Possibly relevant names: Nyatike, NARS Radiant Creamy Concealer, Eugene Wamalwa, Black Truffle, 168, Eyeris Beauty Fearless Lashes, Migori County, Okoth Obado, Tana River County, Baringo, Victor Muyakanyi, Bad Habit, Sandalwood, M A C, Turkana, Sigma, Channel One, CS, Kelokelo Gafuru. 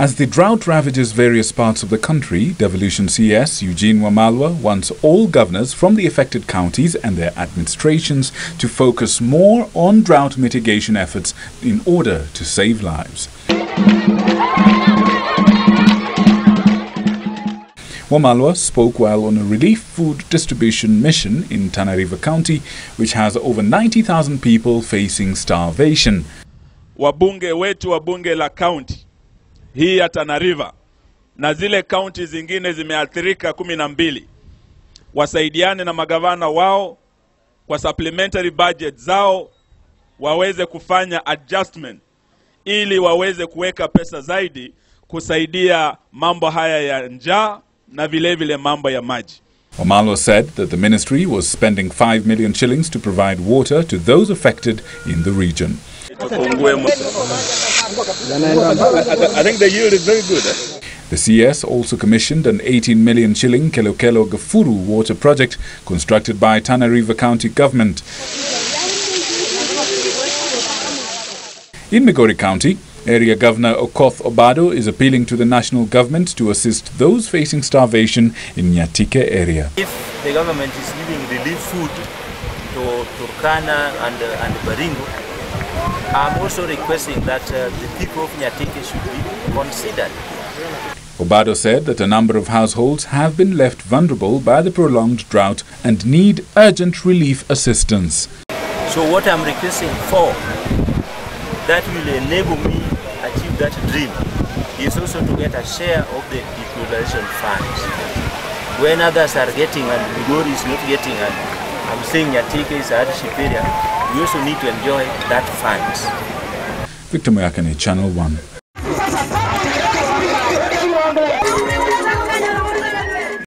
As the drought ravages various parts of the country, Devolution CS Eugene Wamalwa wants all governors from the affected counties and their administrations to focus more on drought mitigation efforts in order to save lives. Wamalwa spoke while on a relief food distribution mission in Tana River County, which has over 90,000 people facing starvation. Wabunge wetu wa bunge la county hii ya Tana River na zile county zingine zimeathirika 12 wasaidiane na magavana wao kwa supplementary budget zao waweze kufanya adjustment ili waweze kuweka pesa zaidi kusaidia mambo haya ya njaa na vile vile mambo ya maji. Wamalwa said that the ministry was spending 5 million shillings to provide water to those affected in the region. I think the yield is very good. The CS also commissioned an 18 million shilling Kelokelo Gafuru water project constructed by Tana River County government. In Migori County, Area Governor Okoth Obado is appealing to the national government to assist those facing starvation in Nyatike area. If the government is giving relief food to Turkana and Baringo, I'm also requesting that the people of Nyatike should be considered. Obado said that a number of households have been left vulnerable by the prolonged drought and need urgent relief assistance. So what I'm requesting for, that will enable me achieve that dream, is also to get a share of the equalization funds. When others are getting and Migori is not getting, and I'm saying Nyatike is a hardship area, we also need to enjoy that funds. Victor Muyakanyi, Channel One.